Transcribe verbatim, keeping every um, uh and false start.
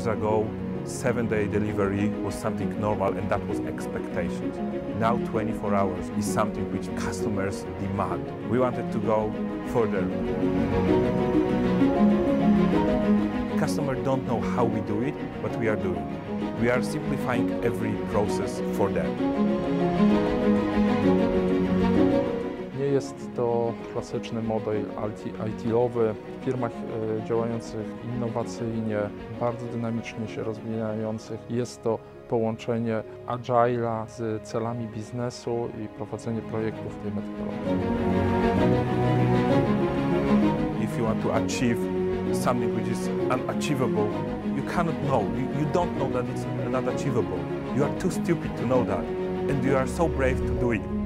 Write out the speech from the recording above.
years ago, seven-day delivery was something normal and that was expectations. Now twenty-four hours is something which customers demand. We wanted to go further. Customers don't know how we do it, but we are doing it. We are simplifying every process for them. Nie jest to klasyczny model aj ti-owy. W firmach działających innowacyjnie, bardzo dynamicznie się rozwijających jest to połączenie agile'a z celami biznesu i prowadzenie projektów w tej metodologii. If you want to achieve something which is unachievable, you cannot know. You, you don't know that it's not achievable. You are too stupid to know that, and you are so brave to do it.